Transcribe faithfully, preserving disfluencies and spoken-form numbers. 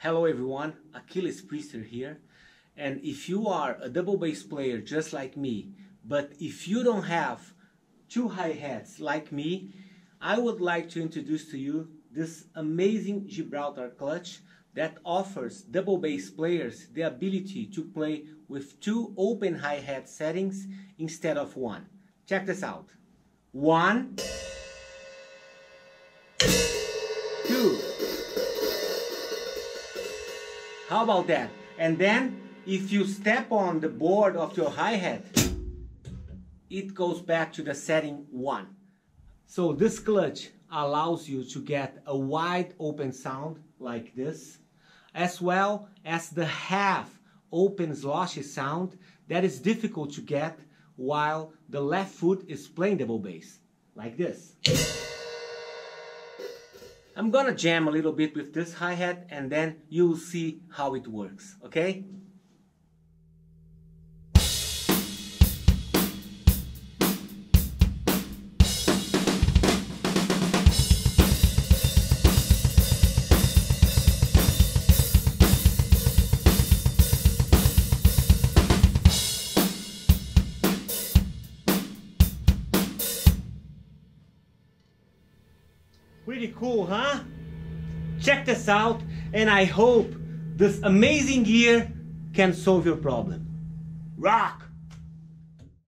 Hello everyone, Aquiles Priester here, and if you are a double bass player just like me, but if you don't have two hi-hats like me, I would like to introduce to you this amazing Gibraltar clutch that offers double bass players the ability to play with two open hi-hat settings instead of one. Check this out. One, two. How about that? And then, if you step on the board of your hi-hat, it goes back to the setting one. So this clutch allows you to get a wide open sound like this, as well as the half open sloshy sound that is difficult to get while the left foot is playing double bass, like this. I'm gonna jam a little bit with this hi-hat and then you'll see how it works, okay? Pretty cool, huh? Check this out, and I hope this amazing gear can solve your problem. Rock!